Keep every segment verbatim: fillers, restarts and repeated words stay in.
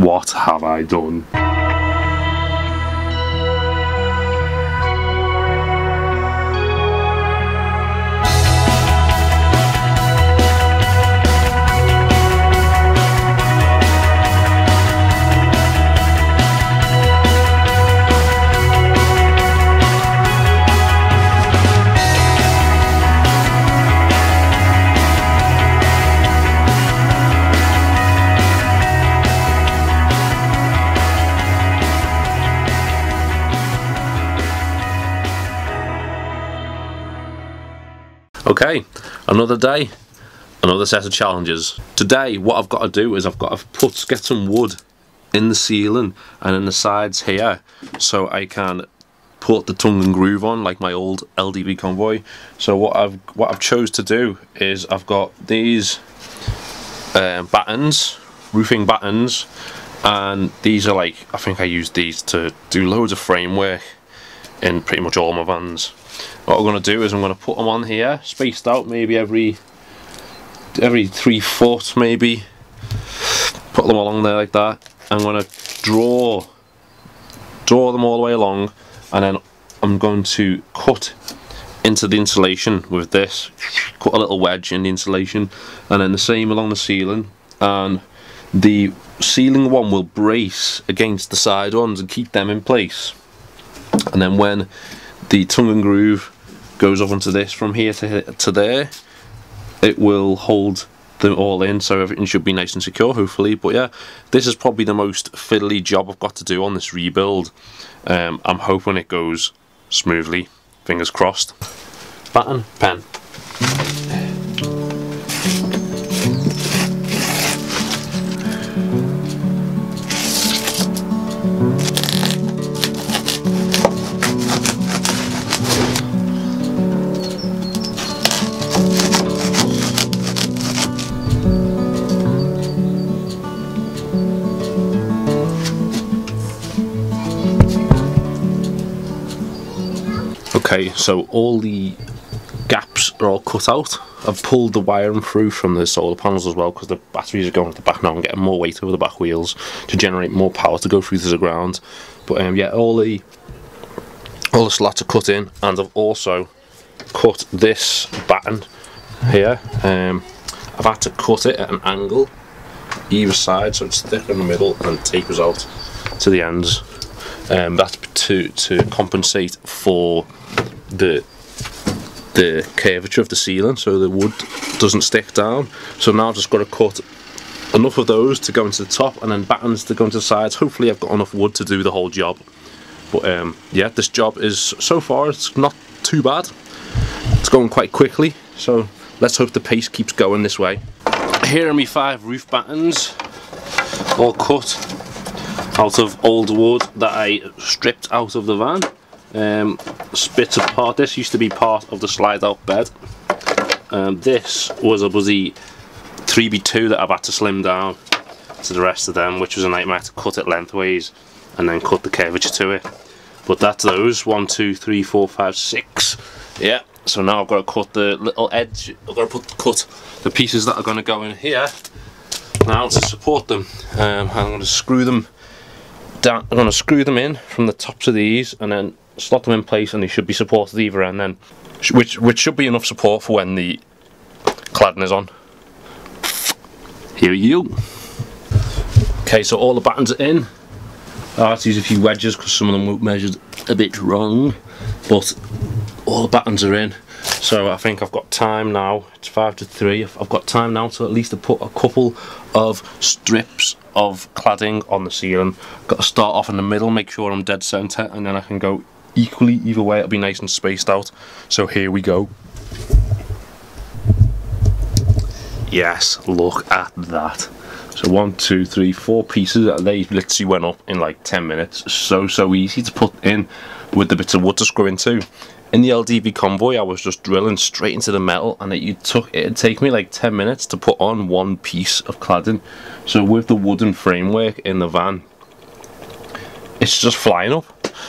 What have I done? Okay, another day, another set of challenges. Today what I've got to do is I've got to put, get some wood in the ceiling and in the sides here so I can put the tongue and groove on like my old L D V convoy. So what I've what I've chose to do is I've got these uh, battens, roofing battens, and these are like, I think I used these to do loads of framework in pretty much all my vans. What I'm going to do is I'm going to put them on here, spaced out maybe every every three foot maybe. Put them along there like that. I'm going to draw, draw them all the way along, and then I'm going to cut into the insulation with this. Cut a little wedge in the insulation, and then the same along the ceiling. And the ceiling one will brace against the side ones and keep them in place. And then when the tongue and groove goes up onto this from here to here to there, it will hold them all in, so everything should be nice and secure, hopefully. But yeah, this is probably the most fiddly job I've got to do on this rebuild. Um, I'm hoping it goes smoothly. Fingers crossed. Batten, pen. Okay, so all the gaps are all cut out. I've pulled the wiring through from the solar panels as well because the batteries are going to the back now and getting more weight over the back wheels to generate more power to go through to the ground. But um, yeah, all the all the slats are cut in, and I've also cut this batten here. Um, I've had to cut it at an angle either side, so it's thick in the middle and tapers out to the ends. Um, that's to to compensate for the the curvature of the ceiling, so the wood doesn't stick down. So now I've just got to cut enough of those to go into the top, and then battens to go into the sides. Hopefully I've got enough wood to do the whole job. But um, yeah, this job is, so far it's not too bad. It's going quite quickly, so let's hope the pace keeps going this way. Here are my five roof battens, all cut out of old wood that I stripped out of the van. Um, split apart. This used to be part of the slide out bed. Um, this was a buzzy three by two that I've had to slim down to the rest of them, which was a nightmare to cut it lengthways and then cut the curvature to it. But that's those. One, two, three, four, five, six. Yeah, so now I've got to cut the little edge. I've got to put, cut the pieces that are going to go in here now to support them. Um, I'm going to screw them down. I'm going to screw them in from the tops of these and then slot them in place, and they should be supported either end then, which which should be enough support for when the cladding is on. Here you. Okay, so all the battens are in. I had to use a few wedges because some of them were measured a bit wrong, but all the battens are in. So I think I've got time now. It's five to three. I've got time now to at least to put a couple of strips of cladding on the ceiling. Got to start off in the middle, make sure I'm dead centre, and then I can go equally either way. It'll be nice and spaced out. So here we go. Yes, look at that. So one, two, three, four pieces. They literally went up in like ten minutes. So, so easy to put in with the bits of wood to screw into. In the L D V convoy, I was just drilling straight into the metal, and it, it took it'd take me like ten minutes to put on one piece of cladding. So with the wooden framework in the van, it's just flying up.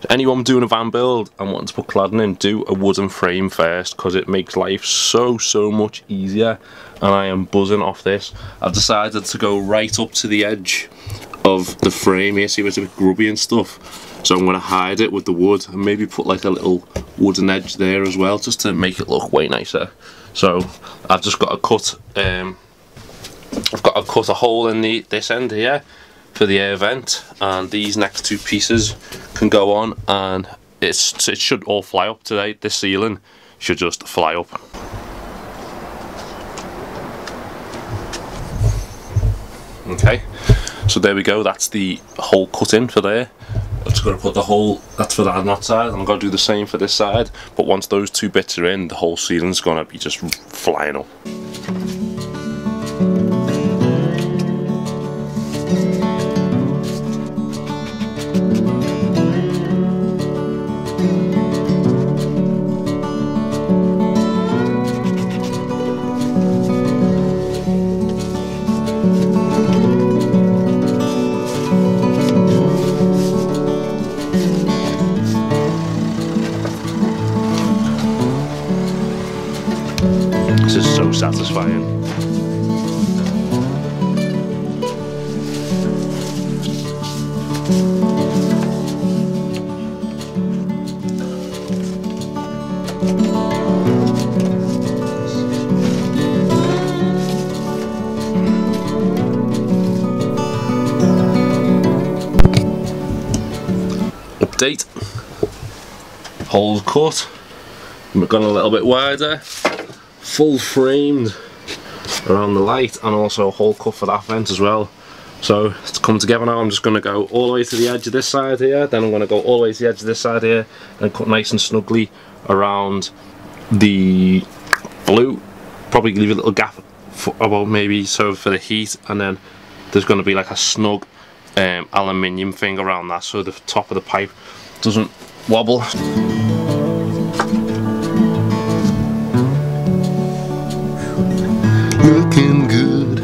So anyone doing a van build and wanting to put cladding in, do a wooden frame first, because it makes life so, so much easier, and I am buzzing off this. I've decided to go right up to the edge of the frame here. See where it's a bit grubby and stuff, so I'm going to hide it with the wood and maybe put like a little wooden edge there as well, just to make it look way nicer. So I've just got to cut um, I've got to cut a hole in the this end here for the air vent, and these next two pieces can go on, and it's it should all fly up today. This ceiling should just fly up. Okay, so there we go, that's the hole cut in for there. I'm just going to put the hole, that's for that on that side, and I'm going to do the same for this side, but once those two bits are in, the whole ceiling's going to be just flying up. This is so satisfying. Update. Hole cut. We've gone a little bit wider. Full framed around the light, and also a hole cut for that vent as well. So it's come together now. I'm just going to go all the way to the edge of this side here, then I'm going to go all the way to the edge of this side here, and cut nice and snugly around the blue. Probably leave a little gap for about maybe so for the heat, and then there's going to be like a snug um, aluminium thing around that, so the top of the pipe doesn't wobble. Looking good.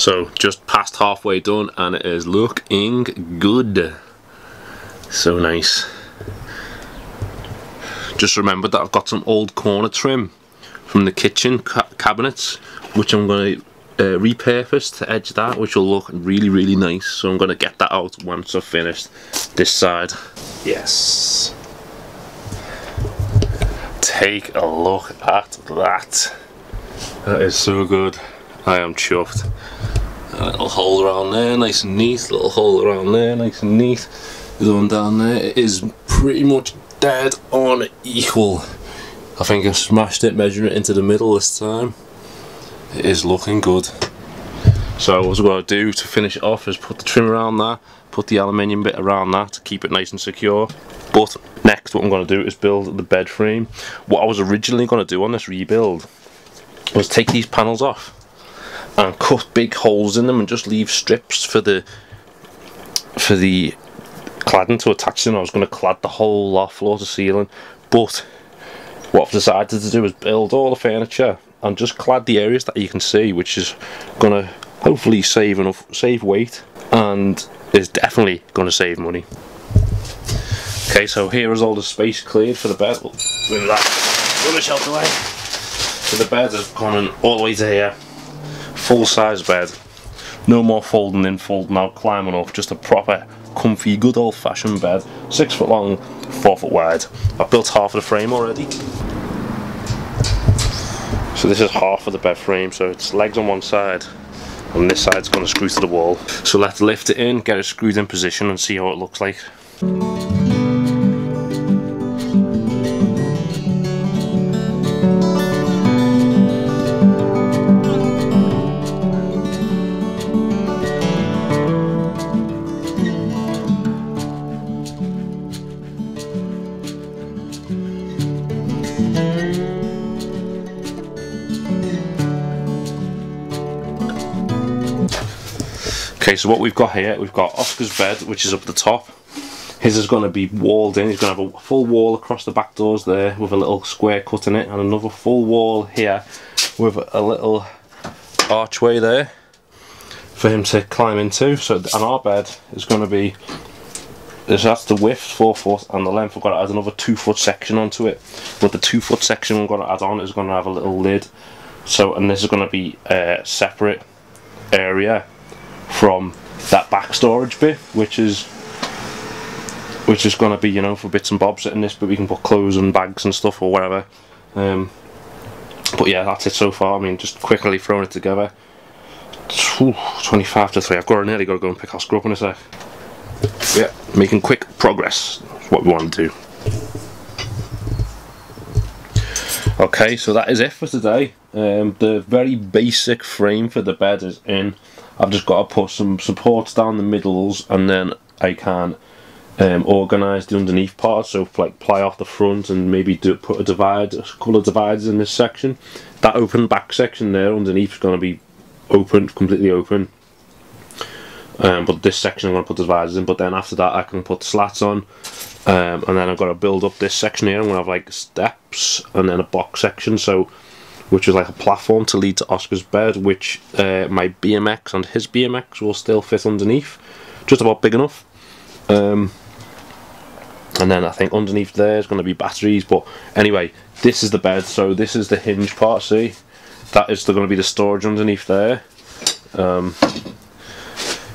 So just past halfway done, and it is looking good. So nice. Just remembered that I've got some old corner trim from the kitchen ca cabinets, which I'm going to Uh, repurposed to edge that, which will look really really nice. So I'm going to get that out once I've finished this side. Yes, take a look at that. That is so good. I am chuffed. A little hole around there, nice and neat. Little hole around there, nice and neat. The one down there is pretty much dead on equal. I think I've smashed it, measuring it into the middle this time. It is looking good. So what I'm going to do to finish it off is put the trim around that, put the aluminium bit around that to keep it nice and secure. But next what I'm going to do is build the bed frame. What I was originally going to do on this rebuild was take these panels off and cut big holes in them and just leave strips for the for the cladding to attach them. I was going to clad the whole lot, floor to ceiling, but what I've decided to do is build all the furniture and just clad the areas that you can see, which is going to hopefully save enough, save weight, and is definitely going to save money. Okay, so here is all the space cleared for the bed. We'll move that rubbish out the way. So the bed has gone all the way to here. Full size bed. No more folding in, folding out, climbing up. Just a proper, comfy, good old fashioned bed. Six foot long, four foot wide. I've built half of the frame already. So this is half of the bed frame, so it's legs on one side and this side's going to screw to the wall. So let's lift it in, get it screwed in position and see how it looks like. Okay, so what we've got here, we've got Oscar's bed, which is up the top. His is going to be walled in. He's going to have a full wall across the back doors there with a little square cut in it, and another full wall here with a little archway there for him to climb into. So, and our bed is going to be so that's the width, four foot, and the length. I've got to add another two foot section onto it, but the two foot section I'm going to add on is going to have a little lid. So, and this is going to be a separate area from that back storage bit, which is which is going to be, you know, for bits and bobs in this, but we can put clothes and bags and stuff or whatever. Um, but yeah, that's it so far. I mean, just quickly throwing it together. Ooh, twenty-five to three. I've got to nearly got to go and pick our screw up in a sec. Yeah, making quick progress. That's what we want to do. Okay, so that is it for today. Um, the very basic frame for the bed is in. I've just got to put some supports down the middles, and then I can um, organise the underneath part. So like ply off the front and maybe do put a divide, a couple of dividers in this section. That open back section there underneath is going to be open, completely open. Um, but this section I'm going to put the dividers in, but then after that I can put slats on, um, and then I've got to build up this section here. I'm going to have like steps and then a box section, so which is like a platform to lead to Oscar's bed, which uh, my B M X and his B M X will still fit underneath, just about big enough. Um, and then I think underneath there is going to be batteries, but anyway, this is the bed. So this is the hinge part, see, that is going to be the storage underneath there. Um,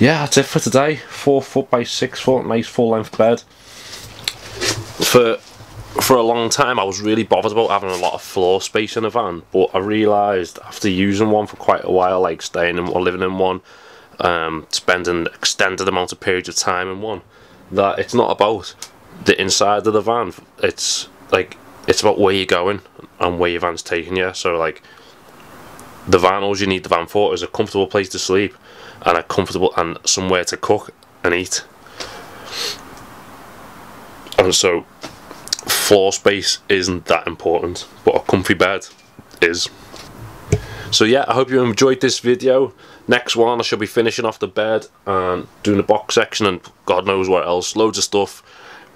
Yeah, that's it for today. Four foot by six foot, nice full length bed. For for a long time, I was really bothered about having a lot of floor space in a van, but I realised after using one for quite a while, like staying in or living in one, um, spending extended amount of periods of time in one, that it's not about the inside of the van. It's like it's about where you're going and where your van's taking you. So like, the van, all you need the van for is a comfortable place to sleep, and a comfortable and somewhere to cook and eat. And so floor space isn't that important, but a comfy bed is. So yeah, I hope you enjoyed this video. Next one I shall be finishing off the bed and doing the box section and God knows what else, loads of stuff.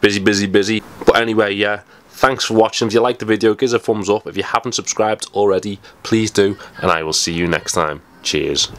Busy, busy, busy. But anyway, yeah, thanks for watching. If you liked the video, give us a thumbs up. If you haven't subscribed already, please do, and I will see you next time. Cheers.